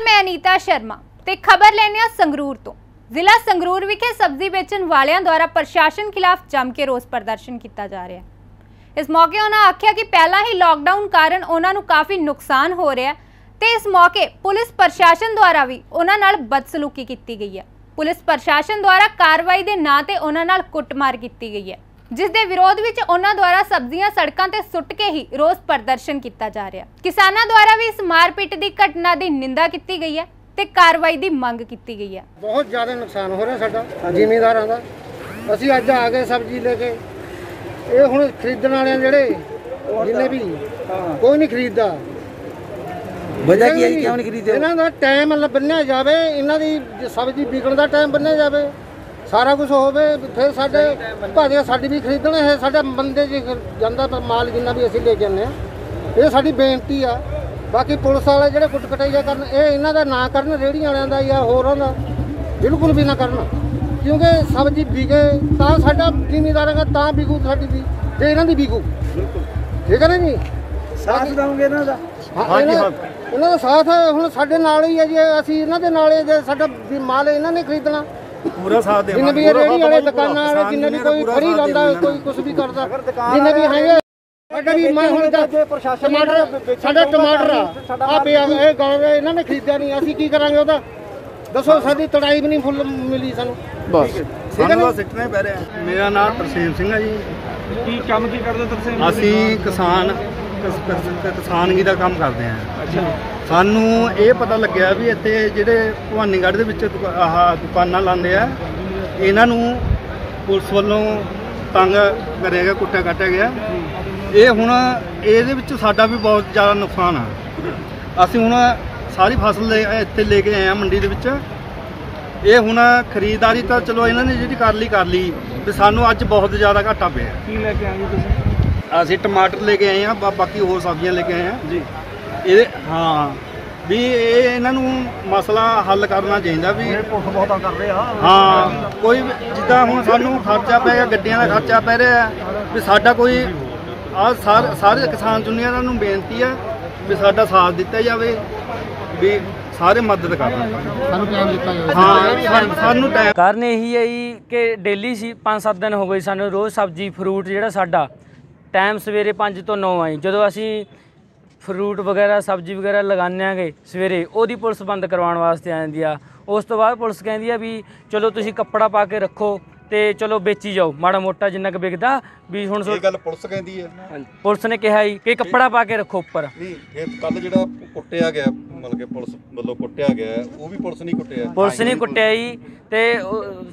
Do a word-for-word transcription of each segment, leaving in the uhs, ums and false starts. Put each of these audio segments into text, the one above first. नमस्कार, मैं अनीता शर्मा ते खबर लैने संगरूर तो। जिला संगरूर विखे सब्जी बेचण वालियां द्वारा प्रशासन खिलाफ जम के रोस प्रदर्शन किया जा रहा है। इस मौके उन्होंने आख्या कि पहला ही लॉकडाउन कारण उन्होंने काफ़ी नुकसान हो रहा है ते इस मौके पुलिस प्रशासन द्वारा भी उन्होंने बदसलूकी की गई है। पुलिस प्रशासन द्वारा कार्रवाई के नां ते उन्होंने कुटमार की गई है, जिस दे विरोध विच उन्हां द्वारा सब्जियां सड़कां ते सुट के ही रोस प्रदर्शन किया जा रहा। किसानां द्वारा भी इस मारपीट की घटना की निंदा की गई है ते कार्रवाई की मंग की गई है। बहुत ज़्यादा नुकसान हो रहा साडा जिमींदारां दा। असीं अज आ गए सब्जी लेके, ये हुण खरीदण वाले जिहड़े जिन्ने भी कोई नहीं खरीददा। वजह की है क्यों नहीं खरीददे? इन्हां दा टाइम बन्निया जावे, इन्हां दी सब्जी विकण दा टाइम बन्निया जावे, सारा कुछ होवे, फिर साडे भाजियां साडी भी खरीदण है, साडा बंदे जी जांदा पर माल जिन्ना भी असीं ले के आने आ। ये साडी बेनती आ, बाकी पुलिस वाले जिहड़े कुट कटाईया करन ये इन्हां दा ना करन, रेहड़ी वालियां दा या होरां दा बिल्कुल भी ना करन, क्योंकि सब्जी बिके तां साडा जिमींदारां दा तां बिकू साडी दी ते इन्हां दी बिकू। ठीक है ना जी, साथ दऊंगे इन्हां दा। हाँ जी, हाँ, इन्हां दा साथ हुण साडे नाल ही है जी। असीं इन्हां दे नाल जे साडा माल इन्हां ने खरीदणा पूरा साथ दे, जिन्ने भी रेहड़ी वाले दुकानां वाले जिन्ने भी कोई फ्री लांदा, कोई कुछ भी करदा, जिन्ने भी है साडा भी। मैं हुण प्रशासन साडा टमाटर आ पिया ए गल इन्हां ने खरीदया नहीं, असीं की करांगे ओहदा दसो? साडी तड़ाई भी नहीं फुल मिली सानू, बस सानू बस इतना ही पै रिहा। मेरा नाम तरसेम सिंह है जी। की काम की करदे तरसेम? असीं किसान किसानगी का काम करते हैं। अच्छा, सानू ये पता लग्या भी इतने जोड़े भवानीगढ़ के आह दुकाना लाते हैं, इन्हों पुलिस वालों तंग करिया गया, कुट्टिया काटिया गया। ये हुण ये साडा भी बहुत ज़्यादा नुकसान है। असीं हुण सारी फसल इत्थे लेके आए हैं मंडी दे विच। ये हुण खरीददारी तो चलो इन्होंने जी कर ली कर ली तो सानू अज बहुत ज़्यादा घाटा पिया। की लैके आए तुसीं? असीं टमाटर लेके आए हैं, बाकी होर सब्जियां लेके आए हैं जी। ये हाँ भी ये इन्हों मसला हल करना चाहिए भी। हाँ, कोई जिदा हुण सानू खर्चा पै गया, गड्डियां दा खर्चा पै रहा है भी साडा कोई आ सार, सारे किसान यूनियनां नूं बेनती है भी साडा साथ दिता जावे, भी सारे मदद करन। हाँ, सानू टाइम कारण यही है जी कि डेली सी पाँच सत्त दिन हो गए सानू रोज़ सब्जी फ्रूट जिहड़ा साडा टाइम सवेरे पाँच तो नौ है, जदों असीं फ्रूट वगैरह सब्जी वगैरह लगाने गए सवेरे ਉਹਦੀ पुलिस बंद करवाने वास्ते आ ਜਾਂਦੀ ਆ। उस तो बाद पुलिस ਕਹਿੰਦੀ ਆ भी चलो ਤੁਸੀਂ ਕੱਪੜਾ ਪਾ ਕੇ ਰੱਖੋ ਤੇ चलो ਵੇਚੀ ਜਾਓ ਮਾੜਾ ਮੋਟਾ ਜਿੰਨਾ ਕੁ ਵਿਕਦਾ ਵੀ। ਹੁਣ ਇਹ ਗੱਲ ਪੁਲਿਸ ਕਹਿੰਦੀ ਹੈ, ਪੁਲਿਸ ਨੇ ਕਿਹਾ ਹੀ ਕਿ ਕੱਪੜਾ ਪਾ ਕੇ ਰੱਖੋ ਉੱਪਰ। ਨਹੀਂ, ਫਿਰ ਕੱਲ ਜਿਹੜਾ ਕੁੱਟਿਆ ਗਿਆ ਮਤਲਬ ਕਿ ਪੁਲਿਸ ਵੱਲੋਂ ਕੁੱਟਿਆ ਗਿਆ ਉਹ ਵੀ ਪੁਲਿਸ ਨਹੀਂ ਕੁੱਟਿਆ? ਪੁਲਿਸ ਨਹੀਂ ਕੁੱਟਿਆ ਜੀ। ਤੇ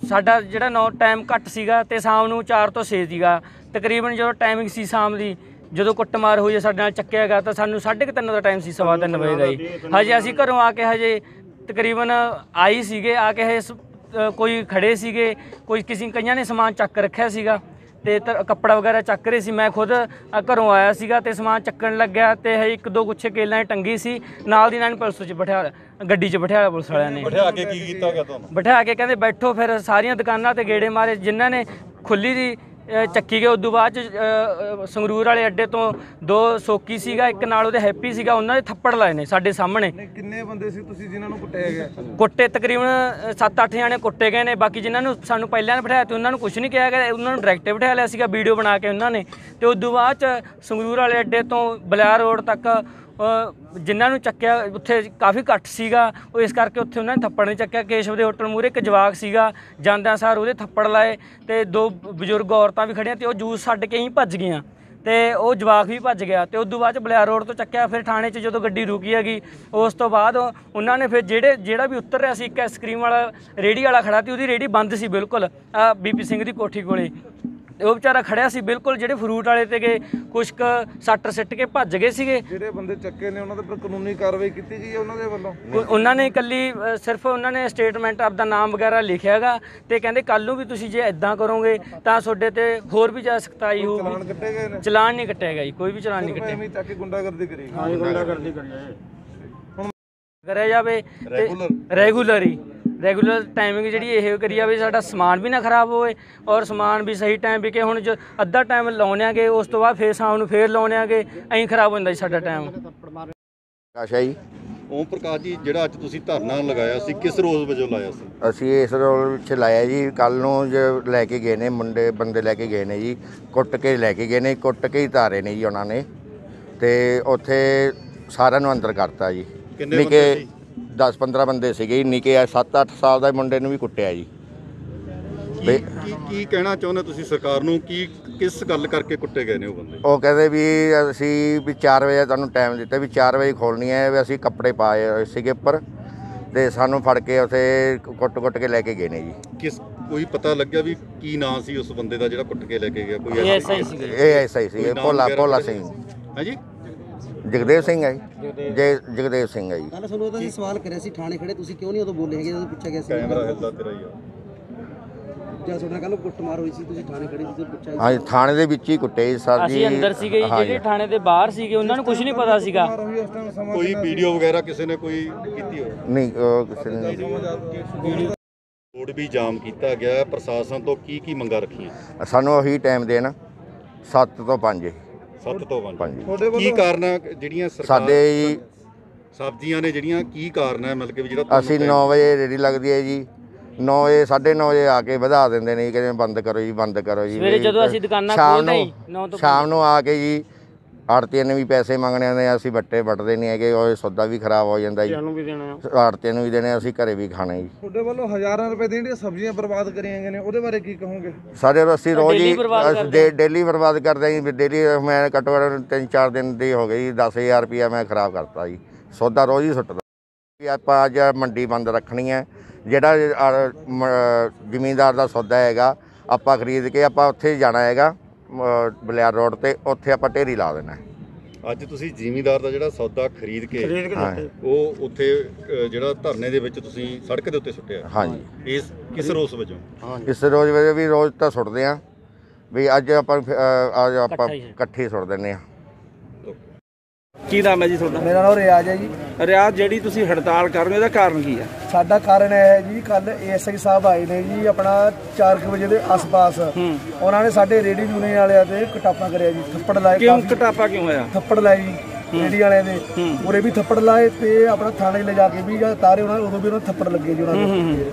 ਸਾਡਾ ਜਿਹੜਾ ਨੌ ਟਾਈਮ ਘੱਟ ਸੀਗਾ ਤੇ ਸ਼ਾਮ ਨੂੰ ਚਾਰ ਤੋਂ ਛੇ ਸੀਗਾ ਤਕਰੀਬਨ, ਜਦੋਂ ਟਾਈਮਿੰਗ ਸੀ ਸ਼ਾਮ ਦੀ। जो कुटमार हुई है साढ़े नाल चक्या गया तो सानू साढ़े क तीन का टाइम से सवा तीन बजे का जी। हजे असी घरों आके हजे तकरीबन आई सीगे, आके हजे कोई खड़े सीगे, कोई किसी कई ने समान चक रखा सीगा ते कपड़ा वगैरह चक रहे सी। मैं खुद घरों आया सीगा ते समान चक्कन लग गया ते हजे एक दो गुच्छे केला टंगी सी नाल दी नाल पुलिस च बैठा गड्डी च बैठाया पुलिस वालियां ने। बैठा के की कीता गया? तुहानू बैठा के कहंदे बैठो, फिर सारियां दुकानां ते गेड़े मारे, जिन्हां ने खुली दी ਚੱਕੀ गए। उदू बाद संगरूर वाले अड्डे तो दो सोकी ਸੀਗਾ, ਇੱਕ ਨਾਲ ਉਹਦੇ हैप्पी ਸੀਗਾ, ਉਹਨਾਂ ਦੇ थप्पड़ लाए ने साढ़े सामने। ਕਿੰਨੇ ਬੰਦੇ ਸੀ ਤੁਸੀਂ ਜਿਨ੍ਹਾਂ ਨੂੰ ਕੁੱਟਿਆ ਗਿਆ? ਕੁੱਟੇ तकरीबन ਸੱਤ ਅੱਠ ਜਣੇ ਕੁੱਟੇ ਗਏ ਨੇ। ਬਾਕੀ ਜਿਨ੍ਹਾਂ ਨੂੰ ਸਾਨੂੰ ਪਹਿਲਾਂ ਬਿਠਾਇਆ ਤੇ ਉਹਨਾਂ ਨੂੰ ਕੁਝ ਨਹੀਂ ਕਿਹਾ ਗਿਆ, ਉਹਨਾਂ ਨੂੰ ਡਾਇਰੈਕਟ ਬਿਠਾ ਲਿਆ ਸੀਗਾ ਵੀਡੀਓ ਬਣਾ ਕੇ ਉਹਨਾਂ ਨੇ। ਤੇ ਉਦੋਂ ਬਾਅਦ ਸੰਗਰੂਰ ਵਾਲੇ ਅੱਡੇ ਤੋਂ ਬਲਿਆਰ ਰੋਡ ਤੱਕ जिन्होंने चक्या उत्थे काफ़ी घट्ट सीगा, इस करके उत्थे उन्होंने थप्पड़ नहीं चक्या। केशव दे होटल मूहरे एक जवाक सीगा, जांदा सार उहदे थप्पड़ लाए ते दो बजुर्ग औरतां भी खड़ियां ते जूस छड्ड के ही भज गईयां ते वो जवाक भी भज गया। तो उदू बाद बलियार रोड तो चक्या, फिर थाणे च जो गड्डी रुकी हैगी उस तो बाद उन्होंने फिर जेड़े जेड़ा भी उतर रहा सी, एक आइसक्रीम वाला रेहड़ी वाला खड़ा सी, उहदी रेहड़ी बंद सी बिल्कुल बीपी सिंह दी कोठी कोले, वो बेचारा खड़ा सी बिल्कुल। जेडे फ्रूट वाले ते गए कुछ सट्ट सिट के भज गए सीगे। जेडे बंदे चक्के ने उन्होंने पर कानूनी कार्रवाई की गई है उन्होंने वालों? उन्होंने कली सिर्फ उन्होंने स्टेटमेंट आपदा नाम वगैरह लिखा है तो कहें कल नूं भी तुसीं जे इदा करोगे तो सोडे ते होर भी जा सख्ताई होगी। चलान नहीं कट्टिया गया जी, कोई भी चलान नहीं कट्टिया। गुंडागर्दी करी गुंडागर्दी करी करिया जावे रेगूलर ही रेगुलर टाइमिंग जी ये करी जाए, साडा समान भी ना खराब होए और समान भी सही टाइम बिके। हुण जो अद्धा टाइम लाने गए उस तो बाद फिर शाम नूं फिर लाने गए, ऐं खराब होंदा जी साडा टाइम। ओम प्रकाश जी जिहड़ा अज तुसीं धरना लगाया सी किस रोज़ वजों लाया सी? असीं इस रोज़ लाया जी, कल नूं लैके गए ने मुंडे बंदे लैके गए ने जी, कुट के लैके गए ने, कुट के ही धारे ने जी उन्होंने, तो उत्थे सारिआं नूं अंदर करता जी। निके दस पंद्रह बंदे सीगे, निके सत्त अठ साल के मुंडे नूं भी कुट्टिआ जी। ਕੀ ਕੀ ਕਹਿਣਾ ਚਾਹੁੰਦੇ ਤੁਸੀਂ ਸਰਕਾਰ ਨੂੰ, ਕੀ ਕਿਸ ਗੱਲ ਕਰਕੇ ਕੁੱਟੇ ਗਏ ਨੇ ਉਹ ਬੰਦੇ? ਉਹ ਕਹਿੰਦੇ ਵੀ ਅਸੀਂ ਵੀ ਚਾਰ ਵਜੇ ਤੁਹਾਨੂੰ ਟਾਈਮ ਦਿੱਤਾ ਵੀ ਚਾਰ ਵਜੇ ਖੋਲ੍ਹਣੀ ਹੈ, ਵੀ ਅਸੀਂ ਕੱਪੜੇ ਪਾਏ ਹੋਏ ਸੀਗੇ ਉੱਪਰ, ਅਤੇ ਸਾਨੂੰ ਫੜ ਕੇ ਉੱਥੇ ਕੁੱਟ ਕੁੱਟ ਕੇ ਲੈ ਕੇ ਗਏ ਨੇ ਜੀ। ਕਿਸ ਕੋਈ ਪਤਾ ਲੱਗਿਆ ਵੀ ਕੀ ਨਾਂ ਸੀ ਉਸ ਬੰਦੇ ਦਾ ਜਿਹੜਾ ਕੁੱਟ ਕੇ ਲੈ ਕੇ ਗਿਆ? ਕੋਈ ਇਹ ਐਸ ਆਈ ਸੀ ਭੋਲਾ ਭੋਲਾ ਸਿੰਘ ਹੈ ਜੀ, जगदेव सिंह है जी, जय जगदेव सिंह है जी। सवाल करे ਸੀ ਥਾਣੇ ਖੜੇ ਤੁਸੀਂ ਕਿਉਂ ਨਹੀਂ ਉਦੋਂ ਬੋਲੇ ਹੈਗੇ ਜਦੋਂ ਪੁੱਛਿਆ ਗਿਆ ਸੀ? हाँ जी, थाने दे विच ही कुट्टे सर जी, अंदर सीगे जेहड़े थाने दे बाहर सीगे उन्हां नूं कुछ नहीं पता सीगा। कोई वीडियो वगैरह किसी ने कोई कीती होए? नहीं, किसी ने रोड भी जाम कीता गया, प्रशासन तो की की मंगा रखियां? सानूं ओही टाइम देण, सत्त तो पंज, सत्त तो पंज। की कारण जिहड़ियां साडे सब्जियां ने जिहड़ियां की कारण है? मतलब कि जिहड़ा असीं नौ वजे रेडी लगदी है जी, नौ बजे साढ़े नौ बजे आके वधा देंदे ने, कहते बंद करो जी बंद करो जी। शाम को शाम को आके जी आड़ती ने भी पैसे मंगने ने, असीं बट्टे बट्टते नहीं है, और सौदा भी खराब हो जाता जी, आड़ती भी देने असीं घरें भी खाने जी। वालों हज़ारों रुपए दी सब्जियां बर्बाद करियां गए ने, ओहदे बारे की कहोगे? साढ़े असीं रोज़ ही डेली बर्बाद करते जी, डेली मैं घट्टो घट्ट तीन चार दिन की हो गई जी, दस हज़ार रुपया मैं खराब करता जी, सौदा रोज़ ही सुट्टदा। आप अज मंडी बंद रखनी है, ਜਿਹੜਾ ਜ਼ਮੀਨਦਾਰ ਦਾ ਸੌਦਾ ਹੈਗਾ ਆਪਾਂ ਖਰੀਦ ਕੇ ਆਪਾਂ ਉੱਥੇ ਜਾਣਾ ਹੈਗਾ ਬਲਿਆਰ ਰੋਡ ਤੇ, ਉੱਥੇ ਆਪਾਂ ਢੇਰੀ ਲਾ ਦੇਣਾ। ਅੱਜ ਤੁਸੀਂ ਜ਼ਿਮੀਂਦਾਰ ਦਾ ਜਿਹੜਾ ਸੌਦਾ ਖਰੀਦ ਕੇ ਉਹ ਉੱਥੇ ਜਿਹੜਾ ਧਰਨੇ ਦੇ ਵਿੱਚ ਤੁਸੀਂ ਸੜਕ ਦੇ ਉੱਤੇ ਸੁੱਟਿਆ? ਹਾਂਜੀ, ਇਸ ਕਿਸ ਰੋਜ਼ ਵਜੋਂ? ਇਸ ਰੋਜ਼ ਵਜੋਂ ਵੀ ਰੋਜ਼ ਤਾਂ ਸੁੱਟਦੇ ਆ ਵੀ, ਅੱਜ ਆਪਾਂ ਅੱਜ ਆਪਾਂ ਇਕੱਠੇ ਸੁੱਟ ਦਿੰਦੇ ਆ। ਕੀ ਨਾਮ ਹੈ ਜੀ ਤੁਹਾਡਾ? ਮੇਰਾ ਨਾਮ ਰਿਆਜ਼ ਹੈ ਜੀ। ਰਿਆਜ਼, ਜਿਹੜੀ ਤੁਸੀਂ ਹੜਤਾਲ ਕਰ ਰਹੇ ਹੋ ਇਹਦਾ ਕਾਰਨ ਕੀ ਹੈ? ਸਾਡਾ ਕਾਰਨ ਇਹ ਹੈ ਜੀ, ਕੱਲ ਏਐਸਆਈ ਸਾਹਿਬ ਆਏ ਨੇ ਜੀ ਆਪਣਾ ਚਾਰ ਵਜੇ ਦੇ ਆਸ-ਪਾਸ, ਉਹਨਾਂ ਨੇ ਸਾਡੇ ਰੇਡੀ ਯੂਨੀਅਨ ਵਾਲਿਆਂ ਤੇ ਕਟਾਪਾ ਕਰਿਆ ਜੀ, ਥੱਪੜ ਲਾਏ। ਕਿਉਂ ਕਟਾਪਾ ਕਿਉਂ ਹੋਇਆ? ਥੱਪੜ ਲਾਏ ਜੀ ਰੇਡੀ ਵਾਲਿਆਂ ਦੇ, ਉਰੇ ਵੀ ਥੱਪੜ ਲਾਏ ਤੇ ਆਪਣਾ ਥਾਣੇ ਲਿਜਾ ਕੇ ਵੀ ਤਾਰੇ ਉਹਨਾਂ ਉਦੋਂ ਵੀ ਉਹਨਾਂ ਥੱਪੜ ਲੱਗੇ ਜੀ ਉਹਨਾਂ ਦੇ।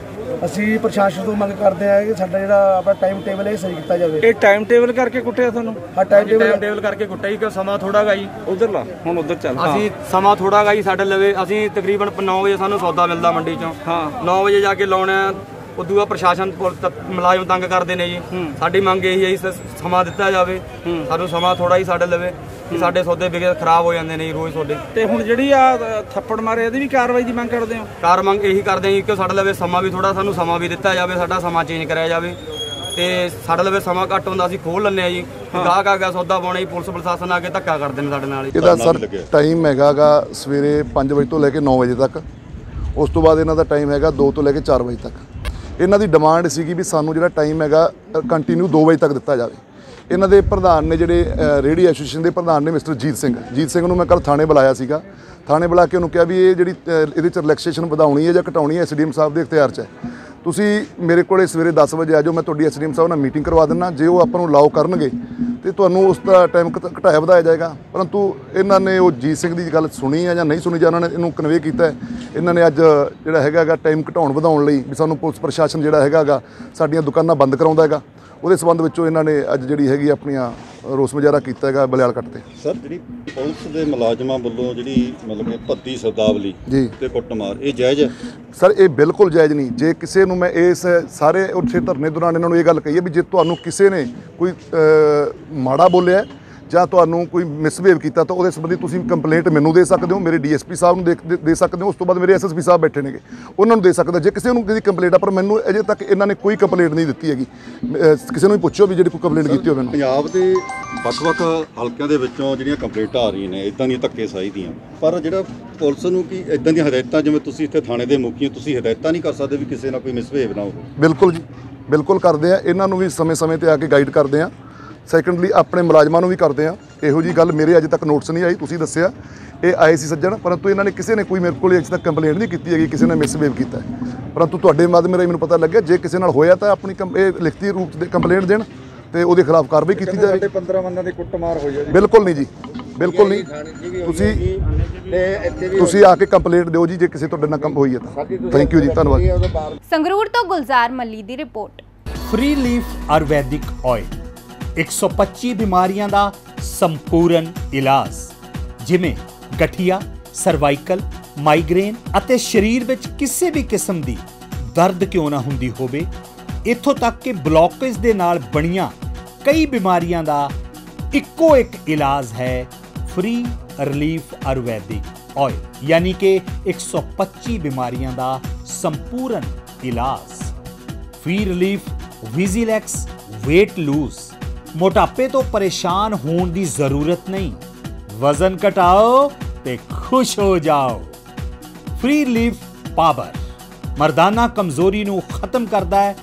ਅਸੀਂ ਪ੍ਰਸ਼ਾਸਨ ਤੋਂ ਮੰਗ ਕਰਦੇ ਹਾਂ ਕਿ ਸਾਡਾ ਜਿਹੜਾ ਆਪਣਾ ਟਾਈਮ ਟੇਬਲ ਇਹ ਸਹੀ ਕੀਤਾ ਜਾਵੇ। ਇਹ ਟਾਈਮ ਟੇਬਲ ਕਰਕੇ ਕੁੱਟਿਆ ਤੁਹਾਨੂੰ? ਹਾਂ, ਟਾਈਮ ਟੇਬਲ ਕਰਕੇ ਕੁੱਟਿਆ ਜੀ, ਕਿ ਸਮਾਂ ਥੋੜਾ ਗਾ ਜੀ। ਉਧਰ ਲਾ ਹੁਣ ਉਧਰ ਚੱਲ। ਅਸੀਂ ਸਮਾਂ ਥੋੜਾ ਗਾ ਜੀ ਸਾਡੇ ਲਵੇ, ਅਸੀਂ ਤਕਰੀਬਨ ਨੌ ਵਜੇ ਸਾਨੂੰ ਸੌਦਾ ਮਿਲਦਾ ਮੰਡੀ ਚੋਂ, ਹਾਂ ਨੌ ਵਜੇ ਜਾ ਕੇ ਲਾਉਣਾ। ਉਦੋਂ ਬਾਅਦ ਪ੍ਰਸ਼ਾਸਨ ਮੁਲਾਜ਼ਮ ਤੰਗ ਕਰਦੇ ਨੇ ਜੀ। ਸਾਡੀ ਮੰਗ ਇਹੀ ਹੈ ਜੀ, ਸਮਾਂ ਦਿੱਤਾ ਜਾਵੇ ਸਾਨੂੰ, ਸਮਾਂ ਥੋੜਾ ਹੀ ਸਾਡੇ ਲਵੇ, ਸਾਡੇ ਸੌਦੇ ਵਿਕੇ ਖਰਾਬ ਹੋ ਜਾਂਦੇ ਨੇ ਰੋਜ਼ ਸੌਦੇ। ਤੇ ਹੁਣ ਜਿਹੜੀ ਆ ਥੱਪੜ ਮਾਰੇ ਇਹਦੀ ਵੀ ਕਾਰਵਾਈ ਦੀ ਮੰਗ ਕਰਦੇ ਹੋ? ਕਾਰ ਮੰਗ ਇਹੀ ਕਰਦੇ ਹਾਂ ਜੀ ਕਿ ਸਾਡੇ ਲਵੇ ਸਮਾਂ ਵੀ ਥੋੜਾ, ਸਾਨੂੰ ਸਮਾਂ ਵੀ ਦਿੱਤਾ ਜਾਵੇ, ਸਾਡਾ ਸਮਾਂ ਚੇਂਜ ਕਰਿਆ ਜਾਵੇ। ਤੇ ਸਾਡੇ ਲਵੇ ਸਮਾਂ ਘੱਟ ਹੁੰਦਾ, ਅਸੀਂ ਖੋਲ ਲੈਂਦੇ ਹਾਂ ਜੀ, ਗਾਹਕ ਆ ਗਿਆ ਸੌਦਾ ਪਾਉਣਾ ਜੀ, ਪੁਲਿਸ ਪ੍ਰਸ਼ਾਸਨ ਆ ਕੇ ਧੱਕਾ ਕਰਦੇ ਨੇ ਸਾਡੇ ਨਾਲ। ਇਹਦਾ ਸਰ ਟਾਈਮ ਹੈਗਾ ਗਾ ਸਵੇਰੇ ਪੰਜ ਵਜੇ ਤੋਂ ਲੈ ਕੇ ਨੌ ਵਜੇ ਤੱਕ, ਉਸ ਤੋਂ ਬਾਅਦ ਇਹਨਾਂ ਦਾ ਟਾਈਮ ਹੈਗਾ ਦੋ ਤੋਂ ਲੈ ਕੇ ਚਾਰ ਵਜੇ ਤੱਕ। ਇਹਨਾਂ ਦੀ ਡਿਮਾਂਡ ਸੀਗੀ ਵੀ ਸਾਨੂੰ ਜਿਹੜਾ ਟਾਈਮ ਹੈਗਾ ਕੰਟੀਨਿਊ ਦੋ ਵਜੇ ਤੱਕ ਦਿੱਤਾ ਜਾਵੇ। ਇਹਨਾਂ ਦੇ ਪ੍ਰਧਾਨ ਨੇ ਜਿਹੜੇ ਰੇਹੜੀ ਐਸੋਸੀਏਸ਼ਨ ਦੇ ਪ੍ਰਧਾਨ ਨੇ ਮਿਸਟਰ ਜੀਤ ਸਿੰਘ, ਜੀਤ ਸਿੰਘ ਨੂੰ ਮੈਂ ਕੱਲ੍ਹ ਥਾਣੇ ਬੁਲਾਇਆ ਸੀਗਾ। ਥਾਣੇ ਬੁਲਾ ਕੇ ਉਹਨੂੰ ਕਿਹਾ ਵੀ ਇਹ ਜਿਹੜੀ ਇਹਦੇ 'ਚ ਰਿਲੈਕਸੇਸ਼ਨ ਵਧਾਉਣੀ ਹੈ ਜਾਂ ਘਟਾਉਣੀ ਹੈ ਐਸਡੀਐਮ ਸਾਹਿਬ ਦੇ ਇਖਤਿਆਰ 'ਚ ਹੈ, ਤੁਸੀਂ ਮੇਰੇ ਕੋਲੇ ਸਵੇਰੇ ਦਸ ਵਜੇ ਆ ਜਾਓ, ਮੈਂ ਤੁਹਾਡੀ ਐਸਡੀਐਮ ਸਾਹਿਬ ਨਾਲ ਮੀਟਿੰਗ ਕਰਵਾ ਦਿੰਦਾ। ਜੇ ਉਹ ਆਪਾਂ ਨੂੰ ਲਾਓ ਕਰਨਗੇ ਤੇ ਤੁਹਾਨੂੰ ਉਸ ਦਾ ਟਾਈਮ ਘਟਾਇਆ ਵਧਾਇਆ ਜਾਏਗਾ, ਪਰੰਤੂ ਇਹਨਾਂ ਨੇ ਉਹ ਜੀਤ ਸਿੰਘ ਦੀ ਗੱਲ ਸੁਣੀ ਹੈ ਜਾਂ ਨਹੀਂ ਸੁਣੀ, ਜਾਂ ਉਹਨਾਂ ਨੇ ਇਹਨੂੰ ਕਨਵੇ ਕੀਤਾ ਇਹਨਾਂ ਨੇ ਅੱਜ ਜਿਹੜਾ ਹੈਗਾ ਗਾ ਟਾਈਮ ਘਟਾਉਣ ਵਧਾਉਣ ਲਈ ਵੀ ਸਾਨੂੰ ਪੁਲਿਸ ਪ੍ਰਸ਼ਾਸਨ ਜਿਹੜਾ ਹੈਗਾ ਗਾ ਸਾਡੀਆਂ ਦੁਕਾਨਾਂ ਬੰਦ ਕਰਾਉਂਦਾ ਹੈਗਾ, ਉਹਦੇ ਸੰਬੰਧ ਵਿੱਚ ਇਹਨਾਂ ਨੇ ਅੱਜ ਜਿਹੜੀ ਹੈਗੀ ਆਪਣੀਆਂ ਰੋਸ ਮੁਜ਼ਾਹਰਾ ਕੀਤਾ ਹੈਗਾ ਬਲਿਆਲ ਕੱਟ ਤੇ। ਸਰ, ਜਿਹੜੀ ਪੁਲਿਸ ਦੇ ਮੁਲਾਜ਼ਮਾਂ ਵੱਲੋਂ ਜਿਹੜੀ ਮਤਲਬ ਕਿ ਭੱਤੀ ਸ਼ਬਦਾਵਲੀ ਤੇ ਕੁੱਟਮਾਰ, ਇਹ ਜਾਇਜ਼ ਹੈ? ਸਰ, ਇਹ ਬਿਲਕੁਲ ਜਾਇਜ਼ ਨਹੀਂ। ਜੇ ਕਿਸੇ ਨੂੰ ਮੈਂ ਇਸ ਸਾਰੇ ਉੱਥੇ ਧਰਨੇ ਦੌਰਾਨ ਇਹਨਾਂ ਨੂੰ ਇਹ ਗੱਲ ਕਹੀ ਹੈ ਵੀ ਜੇ ਤੁਹਾਨੂੰ ਕਿਸੇ ਨੇ ਕੋਈ ਮਾੜਾ ਬੋਲਿਆ ਜਾਂ ਤੁਹਾਨੂੰ ਕੋਈ ਮਿਸਬਿਹੇਵ ਕੀਤਾ ਤਾਂ ਉਹਦੇ ਸੰਬੰਧੀ ਤੁਸੀਂ ਕੰਪਲੇਂਟ ਮੈਨੂੰ ਦੇ ਸਕਦੇ ਹੋ, ਮੇਰੇ ਡੀਐਸਪੀ ਸਾਹਿਬ ਨੂੰ ਦੇ ਦੇ ਸਕਦੇ ਹੋ, ਉਸ ਤੋਂ ਬਾਅਦ ਮੇਰੇ ਐਸਐਸਪੀ ਸਾਹਿਬ ਬੈਠੇ ਨੇਗੇ ਉਹਨਾਂ ਨੂੰ ਦੇ ਸਕਦੇ ਜੇ ਕਿਸੇ ਨੂੰ ਕਿਸੇ ਕੰਪਲੇਂਟ ਆ। ਪਰ ਮੈਨੂੰ ਅਜੇ ਤੱਕ ਇਹਨਾਂ ਨੇ ਕੋਈ ਕੰਪਲੇਂਟ ਨਹੀਂ ਦਿੱਤੀ ਹੈਗੀ, ਕਿਸੇ ਨੂੰ ਵੀ ਪੁੱਛੋ ਵੀ ਜਿਹੜੀ ਕੋਈ ਕੰਪਲੇਂਟ ਕੀਤੀ ਹੋਵੇ। ਪੰਜਾਬ ਦੇ ਵੱਖ-ਵੱਖ ਹਲਕਿਆਂ ਦੇ ਵਿੱਚੋਂ ਜਿਹੜੀਆਂ ਕੰਪਲੇਂਟਾਂ ਆ ਰਹੀਆਂ ਨੇ ਇੱਦਾਂ ਦੀਆਂ ਧੱਕੇਸ਼ਾਹੀ ਦੀਆਂ, ਪਰ ਜਿਹੜਾ ਪੁਲਿਸ ਨੂੰ ਕੀ ਇੱਦਾਂ ਦੀਆਂ ਹਦਾਇਤਾਂ, ਜਿਵੇਂ ਤੁਸੀਂ ਇੱਥੇ ਥਾਣੇ ਦੇ ਮੁਖੀ ਹੋ, ਤੁਸੀਂ ਹਦਾਇਤਾਂ ਨਹੀਂ ਕਰ ਸਕਦੇ ਵੀ ਕਿਸੇ ਨਾਲ ਕੋਈ ਮਿਸਬਿਹੇਵ ਨਾ ਹੋਵੇ? ਬਿਲਕੁਲ ਜੀ, ਬਿਲਕੁਲ ਕਰਦੇ ਆ। ਇਹਨਾਂ ਨੂੰ ਵੀ ਸਮੇਂ-ਸਮੇਂ 'ਤੇ ਆ ਕੇ ਗਾਈਡ ਕਰਦੇ ਆ। ਸੈਕੰਡਲੀ ਆਪਣੇ ਮੁਲਾਜ਼ਮਾਂ ਨੂੰ ਵੀ ਕਰਦੇ ਹਾਂ। ਇਹੋ ਜਿਹੀ ਗੱਲ ਮੇਰੇ ਅਜੇ ਤੱਕ ਨੋਟਿਸ ਨਹੀਂ ਆਈ, ਤੁਸੀਂ ਦੱਸਿਆ ਇਹ ਆਏ ਸੀ ਸੱਜਣ, ਪਰੰਤੂ ਇਹਨਾਂ ਨੇ ਕਿਸੇ ਨੇ ਕੋਈ ਮੇਰੇ ਕੋਲ ਅਜੇ ਤੱਕ ਕੰਪਲੇਂਟ ਨਹੀਂ ਕੀਤੀ ਹੈਗੀ ਕਿਸੇ ਨੇ ਮਿਸਬਿਹੇਵ ਕੀਤਾ, ਪਰੰਤੂ ਤੁਹਾਡੇ ਮਾਧਿਅਮ ਰਾਹੀਂ ਮੈਨੂੰ ਪਤਾ ਲੱਗਿਆ। ਜੇ ਕਿਸੇ ਨਾਲ ਹੋਇਆ ਤਾਂ ਆਪਣੀ ਕੰਪ ਇਹ ਲਿਖਤੀ ਰੂਪ 'ਚ ਕੰਪਲੇਂਟ ਦੇਣ ਅਤੇ ਉਹਦੇ ਖਿਲਾਫ ਕਾਰਵਾਈ ਕੀਤੀ ਜਾਵੇ। ਪੰਦਰਾਂ ਬੰਦਿਆਂ ਦੀ ਕੁੱਟਮਾਰ ਹੋਈ ਹੈ? ਬਿਲਕੁਲ ਨਹੀਂ ਜੀ, ਬਿਲਕੁਲ ਨਹੀਂ, ਤੁਸੀਂ ਆ ਕੇ ਕੰਪਲੇਂਟ ਦਿਓ ਜੀ ਜੇ ਕਿਸੇ ਤੁਹਾਡੇ ਨਾਲ ਕੰਮ ਹੋਈ ਹੈ ਤਾਂ। ਥੈਂਕ ਯੂ ਜੀ, ਧੰਨਵਾਦ। ਸੰਗਰੂਰ ਤੋਂ ਗੁਲਜ਼ਾਰ ਮੱਲੀ ਦੀ report. Free leaf Ayurvedic oil ਇੱਕ ਸੌ ਪੱਚੀ ਬਿਮਾਰੀਆਂ ਦਾ ਸੰਪੂਰਨ ਇਲਾਜ, ਜਿਵੇਂ ਗਠੀਆ, ਸਰਵਾਈਕਲ, ਮਾਈਗ੍ਰੇਨ ਅਤੇ ਸਰੀਰ ਵਿੱਚ ਕਿਸੇ ਵੀ ਕਿਸਮ ਦੀ ਦਰਦ ਕਿਉਂ ਨਾ ਹੁੰਦੀ ਹੋਵੇ, ਇੱਥੋਂ ਤੱਕ ਕਿ ਬਲੌਕੇਜ ਦੇ ਨਾਲ ਬਣੀਆਂ ਕਈ ਬਿਮਾਰੀਆਂ ਦਾ ਇੱਕੋ ਇੱਕ ਇਲਾਜ ਹੈ ਫ੍ਰੀ ਰਿਲੀਫ ਆਯੁਰਵੈਦਿਕ ਆਇਲ, ਯਾਨੀ ਕਿ ਇੱਕ ਸੌ ਪੱਚੀ ਬਿਮਾਰੀਆਂ ਦਾ ਸੰਪੂਰਨ ਇਲਾਜ। ਫ੍ਰੀ ਰਿਲੀਫ ਵਿਜ਼ੀਲੈਕਸ weight lose, ਮੋਟਾਪੇ ਤੋਂ ਪਰੇਸ਼ਾਨ ਹੋਣ ਦੀ ਜ਼ਰੂਰਤ ਨਹੀਂ, ਵਜ਼ਨ ਘਟਾਓ ਤੇ ਖੁਸ਼ ਹੋ ਜਾਓ। ਫ੍ਰੀ ਰਿਲੀਫ ਪਾਵਰ, ਮਰਦਾਨਾ ਕਮਜ਼ੋਰੀ ਨੂੰ ਖਤਮ ਕਰਦਾ ਹੈ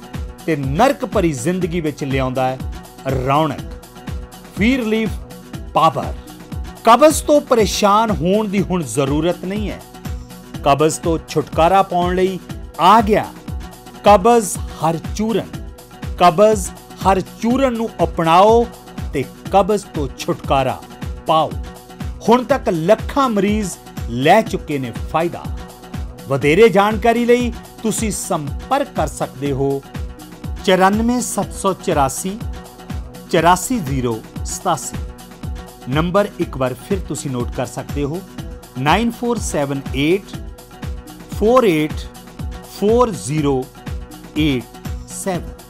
ਤੇ ਨਰਕ ਭਰੀ ਜ਼ਿੰਦਗੀ ਵਿੱਚ ਲਿਆਉਂਦਾ ਹੈ ਰੌਣਕ। ਫ੍ਰੀ ਰਿਲੀਫ ਪਾਵਰ, ਕਬਜ਼ ਤੋਂ ਪਰੇਸ਼ਾਨ ਹੋਣ ਦੀ ਹੁਣ ਜ਼ਰੂਰਤ ਨਹੀਂ ਹੈ, ਕਬਜ਼ ਤੋਂ ਛੁਟਕਾਰਾ ਪਾਉਣ ਲਈ ਆ ਗਿਆ ਕਬਜ਼ ਹਰ ਚੂਰਨ। ਕਬਜ਼ ਹਰ ਚੂਰਨ ਨੂੰ ਅਪਣਾਓ ਤੇ ਕਬਜ਼ ਤੋਂ ਛੁਟਕਾਰਾ ਪਾਓ। ਹੁਣ ਤੱਕ ਲੱਖਾਂ ਮਰੀਜ਼ ਲੈ ਚੁੱਕੇ ਨੇ ਫਾਇਦਾ। ਵਧੇਰੇ ਜਾਣਕਾਰੀ ਲਈ ਤੁਸੀਂ ਸੰਪਰਕ ਕਰ ਸਕਦੇ ਹੋ ਚੁਰਾਨਵੇਂ ਸੱਤ ਸੌ ਚੁਰਾਸੀ ਚੁਰਾਸੀ ਜ਼ੀਰੋ ਸਤਾਸੀ। ਨੰਬਰ ਇੱਕ ਵਾਰ ਫਿਰ ਤੁਸੀਂ ਨੋਟ ਕਰ ਸਕਦੇ ਹੋ ਨੌਂ ਚਾਰ ਸੱਤ ਅੱਠ ਚਾਰ ਅੱਠ ਚਾਰ ਜ਼ੀਰੋ ਅੱਠ ਸੱਤ।